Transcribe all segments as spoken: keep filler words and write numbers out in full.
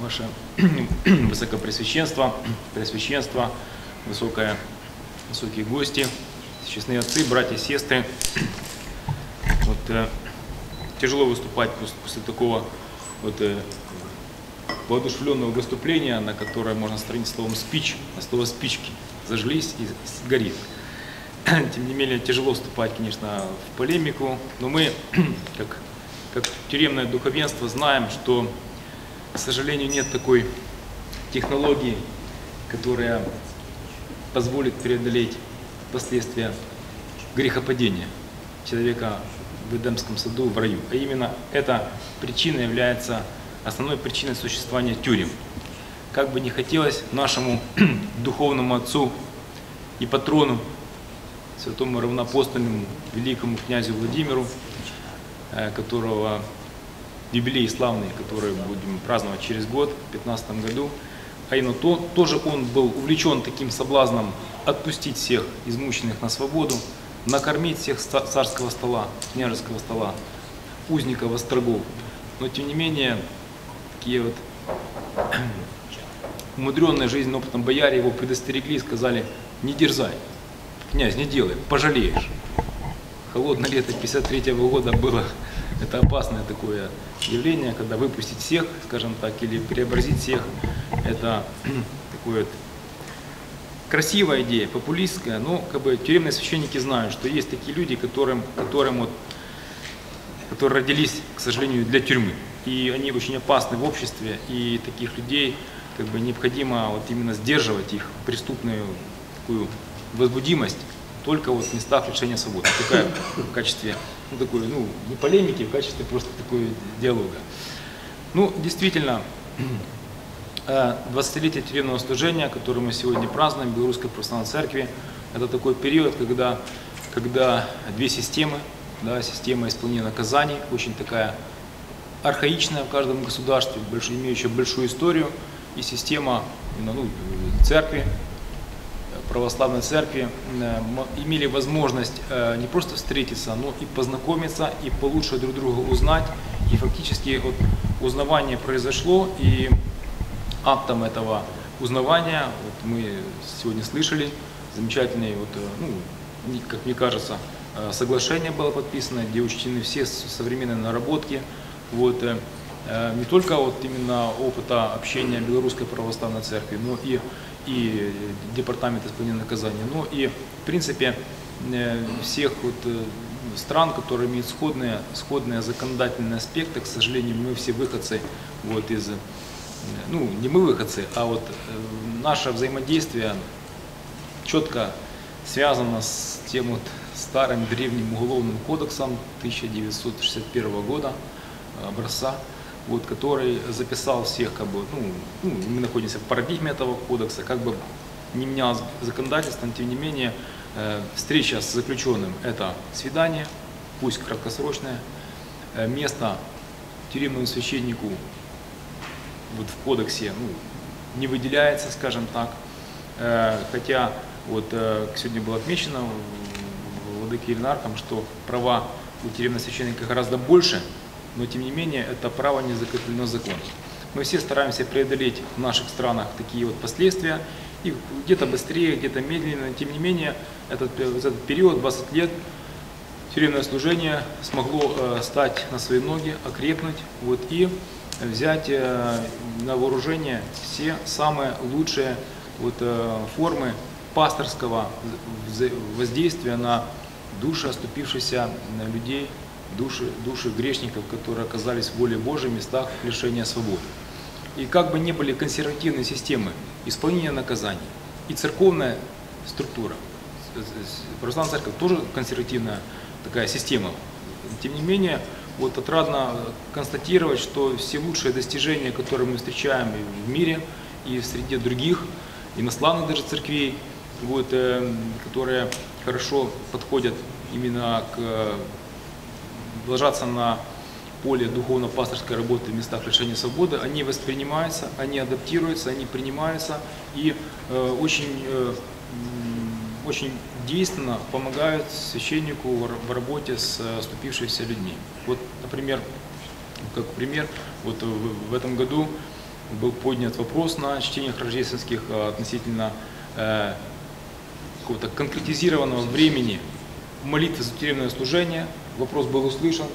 Ваше Высокопресвященство, Пресвященство, высокое, высокие гости, честные отцы, братья, сестры. Вот, э, тяжело выступать после, после такого вот, э, воодушевленного выступления, на которое можно сравнить словом спич, а слово спички зажглись и сгорит. Тем не менее, тяжело вступать, конечно, в полемику, но мы, как, как тюремное духовенство, знаем, что, к сожалению, нет такой технологии, которая позволит преодолеть последствия грехопадения человека в Эдемском саду, в раю. А именно эта причина является основной причиной существования тюрем. Как бы ни хотелось нашему духовному отцу и патрону, святому равноапостольному великому князю Владимиру, которого юбилей славный, который будем праздновать через год, в пятнадцатом году, а именно то, тоже он был увлечен таким соблазном отпустить всех измученных на свободу, накормить всех царского стола, княжеского стола, узников, острогов. Но тем не менее, такие вот умудренные жизненным опытом бояре его предостерегли и сказали: не дерзай, князь, не делай, пожалеешь. Холодное лето пятьдесят третьего года было это опасное такое явление, когда выпустить всех, скажем так, или преобразить всех, это такое вот красивая идея, популистская, но как бы тюремные священники знают, что есть такие люди, которым, которым вот, которые родились, к сожалению, для тюрьмы, и они очень опасны в обществе, и таких людей как бы необходимо вот именно сдерживать их преступную такую возбудимость только вот в местах лишения свободы. Такая в качестве, ну, такой, ну, не полемики, в качестве просто такой диалога. Ну, действительно, двадцатилетие тюремного служения, которое мы сегодня празднуем в Белорусской Православной Церкви, это такой период, когда, когда две системы, да, система исполнения наказаний, очень такая архаичная в каждом государстве, больш, имеющая большую историю, и система, ну, церкви, православной церкви, имели возможность не просто встретиться, но и познакомиться, и получше друг друга узнать. И фактически вот узнавание произошло, и актом этого узнавания вот мы сегодня слышали замечательные, вот, ну, как мне кажется, соглашение было подписано, где учтены все современные наработки. Вот, не только вот именно опыта общения Белорусской Православной Церкви, но и и Департамент исполнения наказаний, но и, в принципе, всех вот стран, которые имеют сходные, сходные законодательные аспекты. К сожалению, мы все выходцы вот из, ну, не мы выходцы, а вот наше взаимодействие четко связано с тем вот старым древним уголовным кодексом тысяча девятьсот шестьдесят первого года образца. Вот, который записал всех, как бы, ну, ну, мы находимся в парадигме этого кодекса, как бы не менялось законодательство, но тем не менее э, встреча с заключенным – это свидание, пусть краткосрочное, э, место тюремному священнику вот, в кодексе, ну, не выделяется, скажем так, э, хотя вот, э, сегодня было отмечено Владыкой Иринархом, что права у тюремного священника гораздо больше, но тем не менее это право не закреплено законом. Мы все стараемся преодолеть в наших странах такие вот последствия, и где-то быстрее, где-то медленно, тем не менее этот, этот период, двадцать лет тюремное служение смогло э, стать на свои ноги, окрепнуть вот, и взять э, на вооружение все самые лучшие вот, э, формы пасторского воздействия на души оступившихся людей, Души, души грешников, которые оказались в воле Божьей в местах лишения свободы. И как бы ни были консервативные системы исполнения наказаний, и церковная структура, православная церковь тоже консервативная такая система, тем не менее, вот отрадно констатировать, что все лучшие достижения, которые мы встречаем и в мире, и среди других иностранных даже церквей, вот, э, которые хорошо подходят именно к ложатся на поле духовно-пасторской работы в местах лишения свободы, они воспринимаются, они адаптируются, они принимаются и э, очень, э, очень действенно помогают священнику в, в работе с оступившимися людьми. Вот, например, как пример, вот в, в этом году был поднят вопрос на чтениях рождественских относительно э, какого-то конкретизированного времени молитвы за тюремное служение. Вопрос был услышан.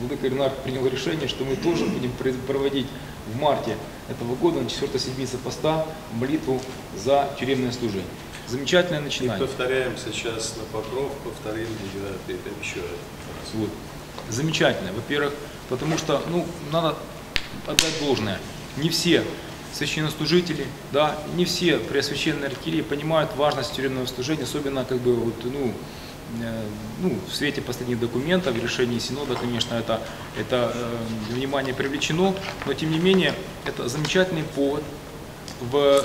Владыка Ринард принял решение, что мы тоже будем проводить в марте этого года на четвёртой седмице поста молитву за тюремное служение. Замечательное начинание. И повторяем сейчас на Покров, повторим девятый, это еще раз. Вот. Замечательно. Во-первых, потому что, ну, надо отдать должное. Не все священнослужители, да, не все преосвященные архиереи понимают важность тюремного служения, особенно как бы вот, ну, ну, в свете последних документов, решений Синода, конечно, это, это э, внимание привлечено, но тем не менее это замечательный повод в, в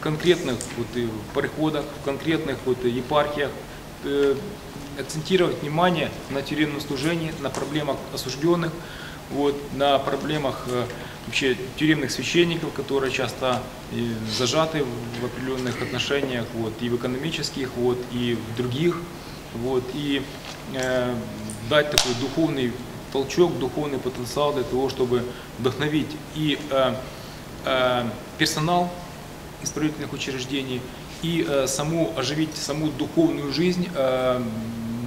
конкретных вот, и в приходах, в конкретных вот, и епархиях э, акцентировать внимание на тюремном служении, на проблемах осужденных, вот, на проблемах э, вообще тюремных священников, которые часто э, зажаты в, в определенных отношениях, вот, и в экономических, вот, и в других. Вот, и э, дать такой духовный толчок, духовный потенциал для того, чтобы вдохновить и э, э, персонал исправительных учреждений, и э, саму, оживить саму духовную жизнь э,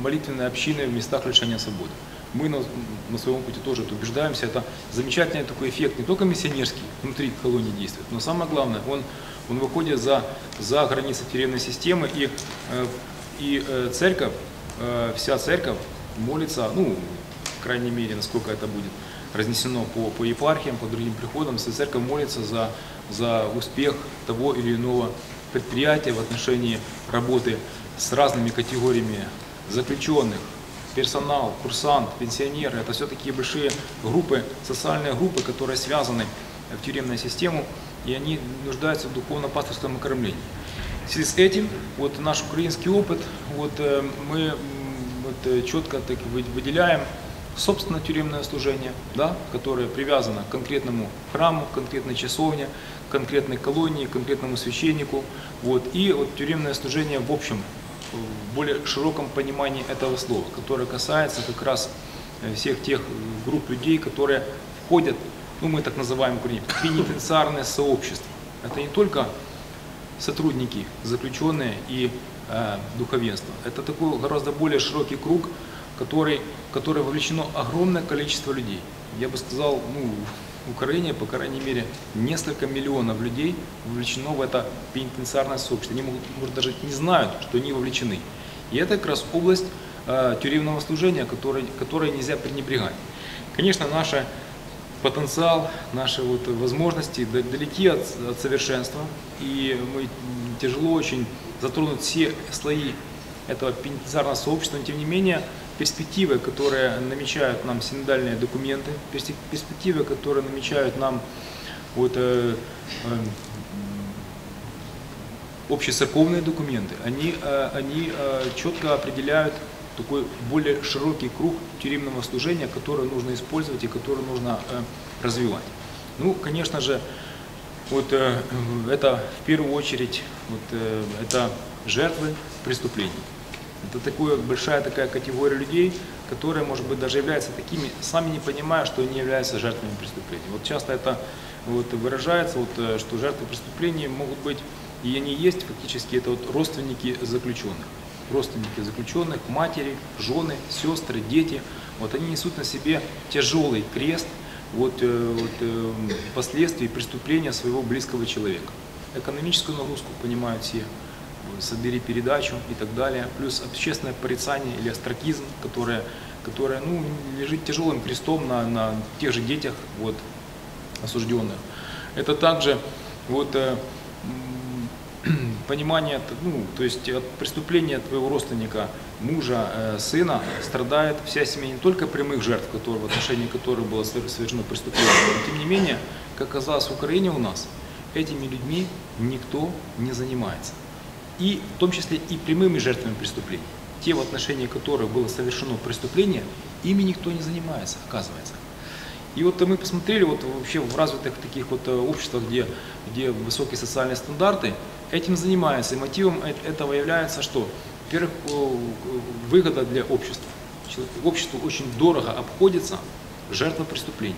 молитвенной общины в местах лишения свободы. Мы на, на своем пути тоже это убеждаемся. Это замечательный такой эффект, не только миссионерский, внутри колонии действует, но самое главное, он, он выходит за, за границы тюремной системы. И, э, И э, церковь, э, вся церковь молится, ну, в крайней мере, насколько это будет разнесено по, по епархиям, по другим приходам, вся церковь молится за, за успех того или иного предприятия в отношении работы с разными категориями заключенных, персонал, курсант, пенсионеры. Это все такие большие группы, социальные группы, которые связаны в тюремную систему, и они нуждаются в духовно-пасторском окормлении. В связи с этим, вот наш украинский опыт, вот мы вот, четко так выделяем собственно тюремное служение, да, которое привязано к конкретному храму, к конкретной часовне, к конкретной колонии, к конкретному священнику. Вот, и вот тюремное служение в общем, в более широком понимании этого слова, которое касается как раз всех тех групп людей, которые входят, ну мы так называем в Украине, пенитенциарное сообщество. Это не только сотрудники, заключенные и э, духовенство. Это такой гораздо более широкий круг, который, который вовлечено огромное количество людей. Я бы сказал, ну, в Украине, по крайней мере, несколько миллионов людей вовлечено в это пенитенциарное сообщество. Они, может, даже не знают, что они вовлечены. И это как раз область э, тюремного служения, которой, которой нельзя пренебрегать. Конечно, наша потенциал, наши вот возможности далеки от, от совершенства, и мы тяжело очень затронуть все слои этого пенитенциарного сообщества, но тем не менее перспективы, которые намечают нам синодальные документы, перспективы, которые намечают нам вот, э, э, общецерковные документы, они, э, они э, четко определяют такой более широкий круг тюремного служения, который нужно использовать и который нужно э, развивать. Ну, конечно же, вот э, это в первую очередь вот, э, это жертвы преступлений. Это такое, большая такая категория людей, которые, может быть, даже являются такими, сами не понимая, что они являются жертвами преступлений. Вот часто это вот, выражается, вот, что жертвы преступлений могут быть, и они есть фактически, это вот родственники заключенных. Родственники заключенных, матери, жены, сестры, дети, вот они несут на себе тяжелый крест вот, вот, последствий преступления своего близкого человека. Экономическую нагрузку понимают все, собери передачу и так далее, плюс общественное порицание или остракизм, которое, которое ну, лежит тяжелым крестом на, на тех же детях вот, осужденных. Это также вот, понимание, ну, то есть от преступления твоего родственника, мужа, э, сына страдает вся семья, не только прямых жертв, которые, в отношении которых было совершено преступление, но тем не менее, как оказалось в Украине у нас, этими людьми никто не занимается. И в том числе и прямыми жертвами преступлений. Те, в отношении которых было совершено преступление, ими никто не занимается, оказывается. И вот мы посмотрели, вот вообще в развитых таких вот обществах, где, где высокие социальные стандарты, этим занимаются, и мотивом этого является что? Во-первых, выгода для общества. Обществу очень дорого обходится жертва преступления.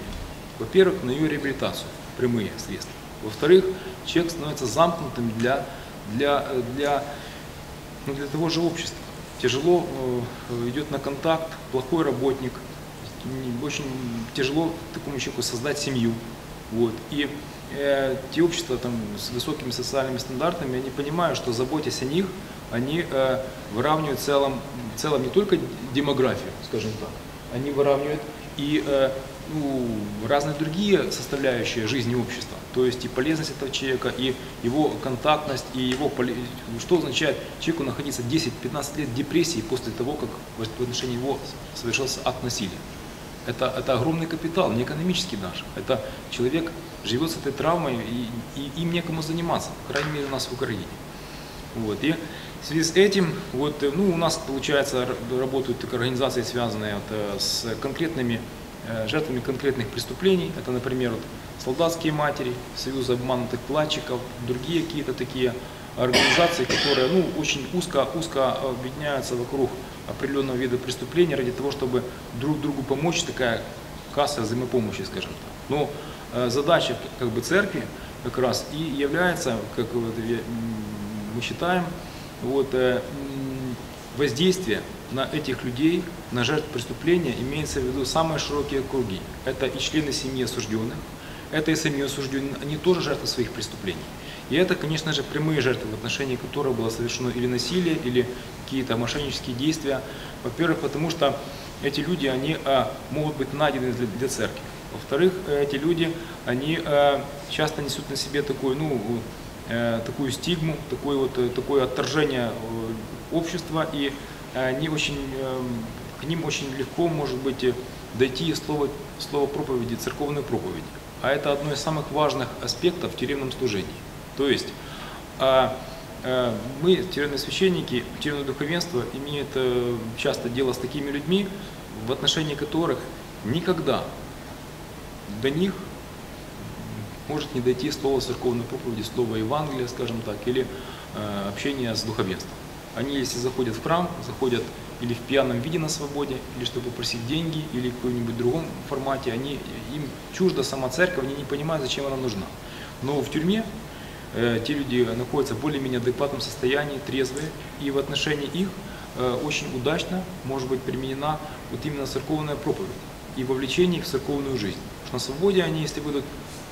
Во-первых, на ее реабилитацию прямые средства. Во-вторых, человек становится замкнутым для, для, для, ну, для того же общества. Тяжело э, идет на контакт, плохой работник, очень тяжело такому человеку создать семью. Вот. И э, те общества там, с высокими социальными стандартами, они понимают, что заботясь о них, они э, выравнивают в целом, в целом не только демографию, скажем так, они выравнивают и э, ну, разные другие составляющие жизни общества. То есть и полезность этого человека, и его контактность, и его полез... Что означает человеку находиться десять-пятнадцать лет в депрессии после того, как в отношении его совершился акт насилия. Это, это огромный капитал, не экономический даже. Это человек живет с этой травмой, и, и им некому заниматься, по крайней мере у нас в Украине. Вот. И в связи с этим вот, ну, у нас, получается, работают так, организации, связанные вот, с конкретными жертвами конкретных преступлений. Это, например, вот, солдатские матери, союз обманутых вкладчиков, другие какие-то такие организации, которые ну, очень узко, узко объединяются вокруг определенного вида преступления ради того, чтобы друг другу помочь, такая касса взаимопомощи, скажем так. Но э, задача как бы, церкви как раз и является, как вот, мы считаем, вот, э, воздействие на этих людей, на жертв преступления имеется в виду самые широкие круги. Это и члены семьи осужденных, это и сами осужденные, они тоже жертвы своих преступлений. И это, конечно же, прямые жертвы, в отношении которых было совершено или насилие, или какие-то мошеннические действия. Во-первых, потому что эти люди, они а, могут быть найдены для, для церкви. Во-вторых, эти люди, они а, часто несут на себе такую, ну, э, такую стигму, такое, вот, такое отторжение общества, и они очень, э, к ним очень легко, может быть, дойти из слова, слова проповеди, церковной проповеди. А это одно из самых важных аспектов в тюремном служении. То есть мы, тюремные священники, тюремное духовенство имеет часто дело с такими людьми, в отношении которых никогда до них может не дойти слово церковной проповеди, слово Евангелия, скажем так, или общение с духовенством. Они, если заходят в храм, заходят или в пьяном виде на свободе, или чтобы попросить деньги, или в каком-нибудь другом формате, они, им чужда сама церковь, они не понимают, зачем она нужна. Но в тюрьме э, те люди находятся в более-менее адекватном состоянии, трезвые, и в отношении их э, очень удачно может быть применена вот именно церковная проповедь и вовлечение их в церковную жизнь. Потому что на свободе они, если выйдут,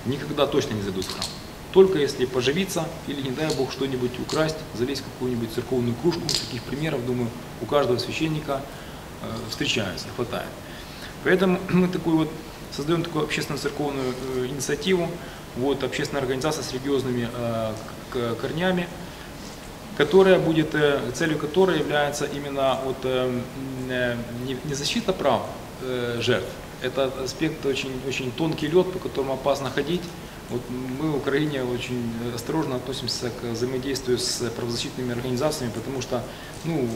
никогда точно не зайдут в храм. Только если поживиться или, не дай Бог, что-нибудь украсть, залезть в какую-нибудь церковную кружку. Таких примеров, думаю, у каждого священника э, встречаются, хватает. Поэтому мы такую вот, создаем такую общественно-церковную э, инициативу, вот, общественная организация с религиозными э, корнями, которая будет, э, целью которой является именно вот, э, не, не защита прав э, жертв. Это аспект очень, очень тонкий лед, по которому опасно ходить. Вот мы в Украине очень осторожно относимся к взаимодействию с правозащитными организациями, потому что ну,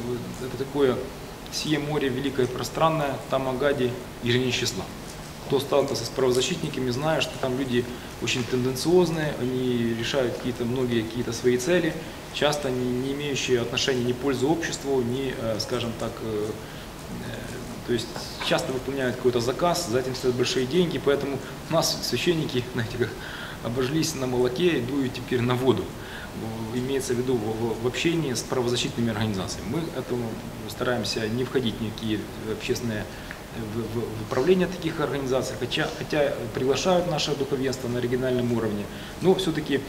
это такое сие море великое пространное, там агади и же не числа. Кто сталкивался с правозащитниками, знает, что там люди очень тенденциозные, они решают какие-то многие какие-то свои цели, часто не, не имеющие отношения ни пользы обществу, ни, скажем так, то есть часто выполняют какой-то заказ, за этим стоят большие деньги, поэтому у нас священники, знаете, как обожлись на молоке и дуют теперь на воду. Имеется в виду в общении с правозащитными организациями. Мы этому стараемся не входить ни в какие общественные в управление таких организаций, хотя, хотя приглашают наше духовенство на региональном уровне, но все-таки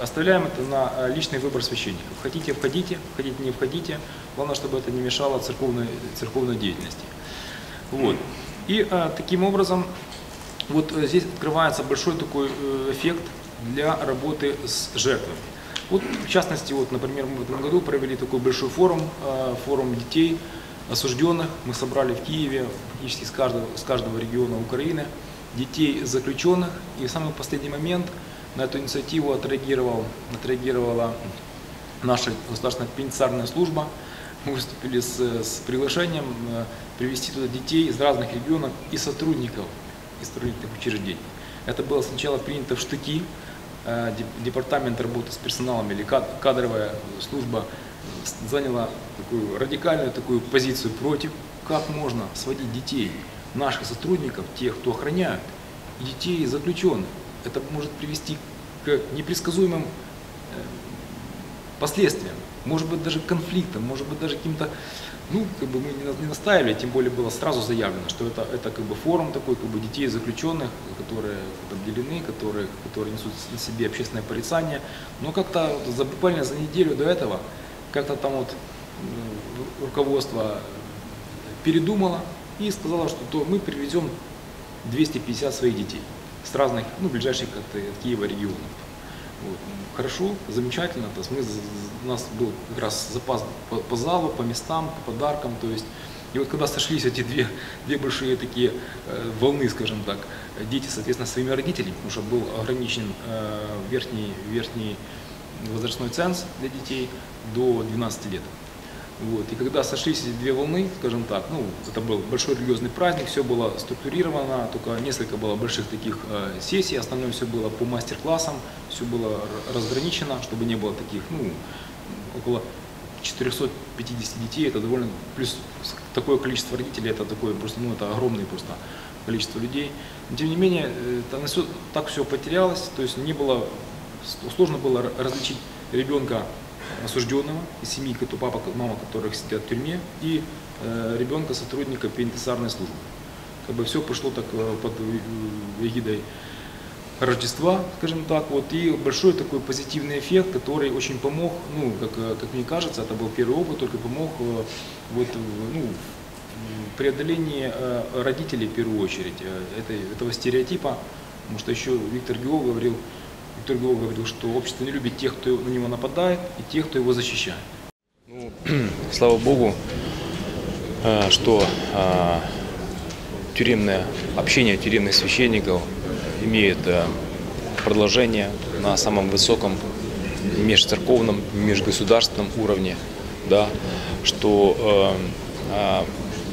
оставляем это на личный выбор священников. Хотите – входите, хотите – не входите. Главное, чтобы это не мешало церковной, церковной деятельности. Вот. И таким образом вот здесь открывается большой такой эффект для работы с жертвами. Вот, в частности, вот, например, мы в этом году провели такой большой форум, форум детей осужденных. Мы собрали в Киеве практически с каждого, с каждого региона Украины детей заключенных. И в самый последний момент на эту инициативу отреагировал, отреагировала наша государственная пенитенциарная служба. Мы выступили с, с приглашением привести туда детей из разных регионов и сотрудников из сотрудников учреждений. Это было сначала принято в штыки. Департамент работы с персоналом или кадровая служба заняла такую радикальную такую позицию против. Как можно сводить детей, наших сотрудников, тех, кто охраняет, и детей заключенных? Это может привести к непредсказуемым последствиям, может быть, даже конфликтам, может быть, даже каким-то, ну, как бы мы не настаивали, тем более было сразу заявлено, что это, это как бы форум такой, как бы детей заключенных, которые обделены, которые, которые несут на себе общественное порицание, но как-то за, буквально за неделю до этого как-то там вот руководство передумало и сказало, что то мы привезем двести пятьдесят своих детей с разных, ну, ближайших от, от Киева регионов. Вот. Хорошо, замечательно, то есть мы, у нас был как раз запас по, по залу, по местам, по подаркам, то есть, и вот когда сошлись эти две, две большие такие э, волны, скажем так, дети, соответственно, своими родителями, потому что был ограничен э, верхний, верхний возрастной ценз для детей до двенадцати лет. Вот. И когда сошлись эти две волны, скажем так, ну, это был большой религиозный праздник, все было структурировано, только несколько было больших таких э, сессий, основное все было по мастер-классам, все было разграничено, чтобы не было таких, ну, около четырёхсот пятидесяти детей, это довольно, плюс такое количество родителей, это такое просто, ну, это огромное просто количество людей. Но, тем не менее, это все, так все потерялось, то есть не было, сложно было различить ребенка осужденного из семьи, кто папа, мама которых сидят в тюрьме, и э, ребенка сотрудника пенитенциарной службы. Как бы все пошло так э, под эгидой Рождества, скажем так, вот, и большой такой позитивный эффект, который очень помог, ну, как, как мне кажется, это был первый опыт, только помог э, вот, ну, в преодолении э, родителей, в первую очередь, э, этой, этого стереотипа, потому что еще Виктор Гюго говорил, Виктор Гюго говорил, что общество не любит тех, кто на него нападает, и тех, кто его защищает. Ну, слава Богу, что тюремное общение тюремных священников имеет продолжение на самом высоком межцерковном, межгосударственном уровне, да, что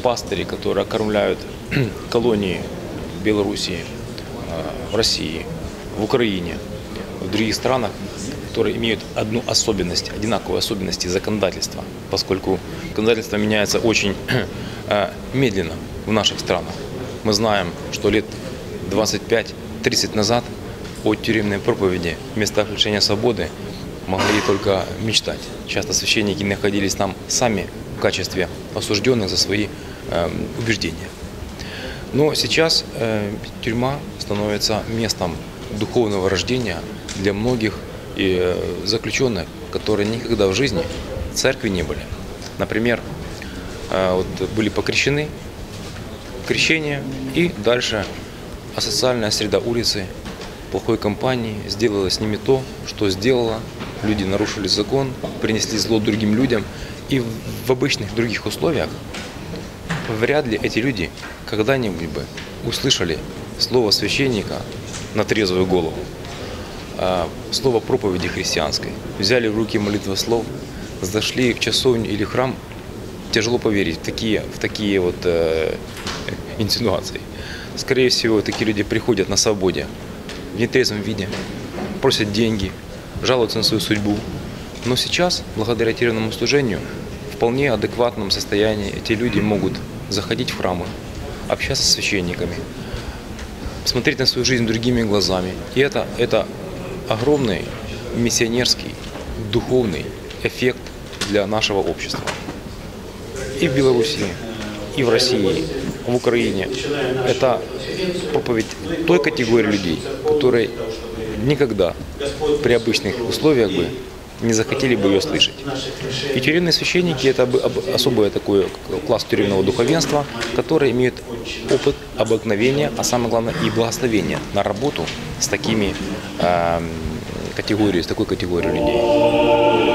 пастыри, которые окормляют колонии в Белоруссии, в России, в Украине, в других странах, которые имеют одну особенность, одинаковые особенности законодательства, поскольку законодательство меняется очень медленно в наших странах. Мы знаем, что лет двадцать пять-тридцать назад о тюремной проповеди в местах лишения свободы могли только мечтать. Часто священники находились там сами в качестве осужденных за свои э, убеждения. Но сейчас э, тюрьма становится местом духовного рождения для многих и заключенных, которые никогда в жизни в церкви не были. Например, вот были покрещены, крещение, и дальше асоциальная среда улицы, плохой компании сделала с ними то, что сделала. Люди нарушили закон, принесли зло другим людям, и в обычных других условиях вряд ли эти люди когда-нибудь бы услышали слово священника на трезвую голову, слово проповеди христианской. Взяли в руки молитвослов, зашли в часовню или храм. Тяжело поверить в такие, в такие вот э, инсинуации. Скорее всего, такие люди приходят на свободе в нетрезвом виде, просят деньги, жалуются на свою судьбу. Но сейчас, благодаря тюремному служению, в вполне адекватном состоянии эти люди могут заходить в храмы, общаться с священниками, смотреть на свою жизнь другими глазами. И это, это огромный миссионерский, духовный эффект для нашего общества. И в Беларуси, и в России, в Украине. Это проповедь той категории людей, которые никогда при обычных условиях бы не захотели бы ее слышать. И тюремные священники – это особый такой класс тюремного духовенства, который имеет опыт обыкновения, а самое главное и благословения на работу с такими э, категориями, с такой категорией людей.